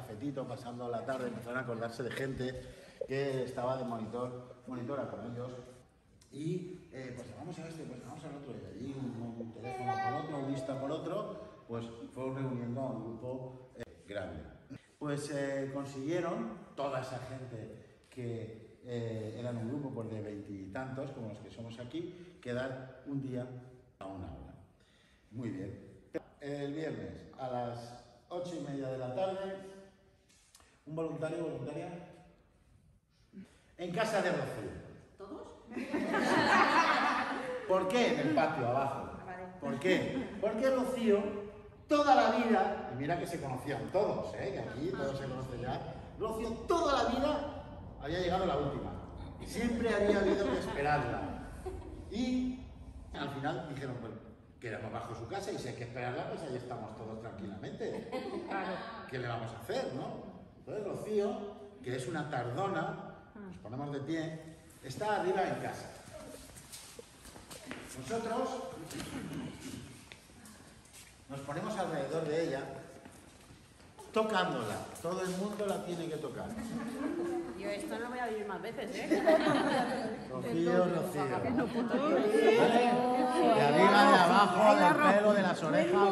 cafetito, pasando la tarde, empezaron a acordarse de gente que estaba de monitora con ellos. Y pues llamamos a este, pues llamamos al otro, y allí un teléfono por otro, un Insta por otro, pues fueron reuniendo a un grupo grande. Pues consiguieron toda esa gente que eran un grupo pues, de veintitantos, como los que somos aquí, quedar un día a una hora. Muy bien. El viernes a las 8:30 de la tarde, un voluntario o voluntaria en casa de Rocío. ¿Todos? ¿Por qué? En el patio, abajo. ¿Por qué? Porque Rocío, toda la vida, y mira que se conocían todos, que aquí todos se conocen ya, Rocío toda la vida había llegado la última. Siempre había habido que esperarla. Y al final dijeron, bueno, quedamos bajo su casa y si hay que esperarla, pues ahí estamos todos tranquilamente. ¿Qué le vamos a hacer, no? Entonces Rocío, que es una tardona, nos ponemos de pie, está arriba en casa. Nosotros nos ponemos alrededor de ella, tocándola. Todo el mundo la tiene que tocar. Yo esto no lo voy a vivir más veces, Rocío, Rocío. ¿Vale? De arriba, de abajo, del pelo, de las orejas.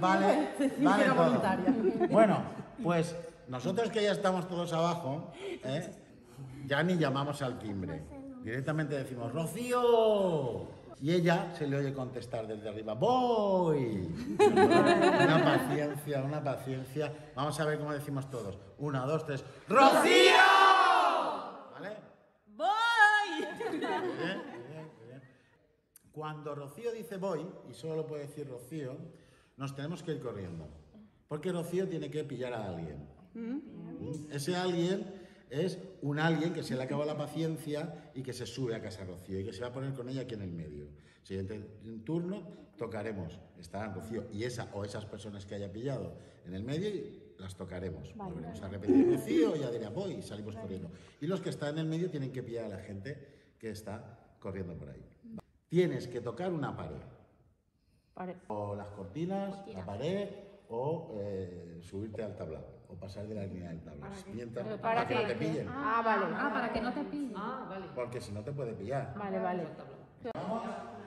Vale, vale todo. Bueno, pues nosotros que ya estamos todos abajo, ya ni llamamos al timbre. Directamente decimos, ¡Rocío! Y ella se le oye contestar desde arriba, ¡voy! Una paciencia, una paciencia. Vamos a ver cómo decimos todos. 1, 2, 3. ¡Rocío! ¿Vale? ¡Voy! Muy bien, muy bien, muy bien. Cuando Rocío dice voy, y solo lo puede decir Rocío, nos tenemos que ir corriendo. Porque Rocío tiene que pillar a alguien. Ese alguien es un alguien que se le acaba la paciencia y que se sube a casa de Rocío y que se va a poner con ella aquí en el medio. Siguiente turno tocaremos, estarán Rocío y esa o esas personas que haya pillado en el medio y las tocaremos. Vale, volveremos a repetir Rocío y ya dirá voy y salimos corriendo. Y los que están en el medio tienen que pillar a la gente que está corriendo por ahí. Tienes que tocar una pared. O las cortinas, la pared o subirte al tablado. O pasar de la línea del tablero. Para que no te pillen. Ah, vale. Ah, para que no te pillen. Ah, vale. Porque si no te puede pillar. Vale, vale. Vamos.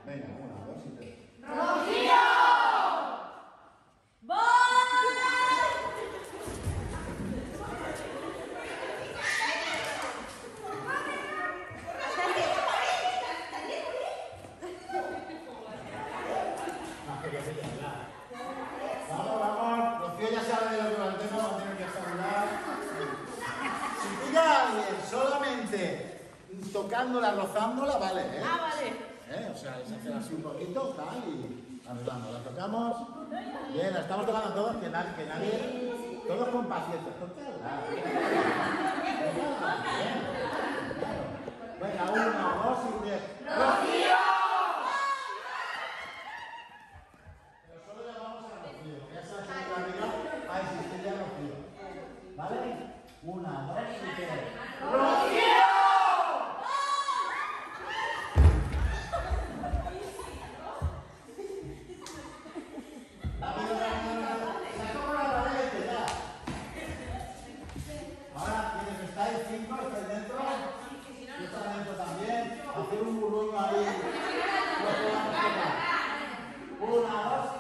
Venga, 1, 2 y 3. ¡Rocío! ¡Voy! Vamos, vamos. Rocío ya sabe de lo que va el tema. Solamente tocándola, rozándola, vale, Ah, vale. O sea, es hacer así un poquito, tal, y andando. La tocamos, bien, la estamos tocando todos, que nadie, todos con paciencia, tocadla. Venga, 1, 2 y 3. ¡Rocío! Pero solo le vamos a Rocío, que esa es la realidad, a existir ya Rocío, ¿vale? 1, 2 y 3. ¡Rocío! Ahora tienes que estar en 5, estar dentro. Tú estás dentro también. Hacer un burbujo ahí. 1, 2.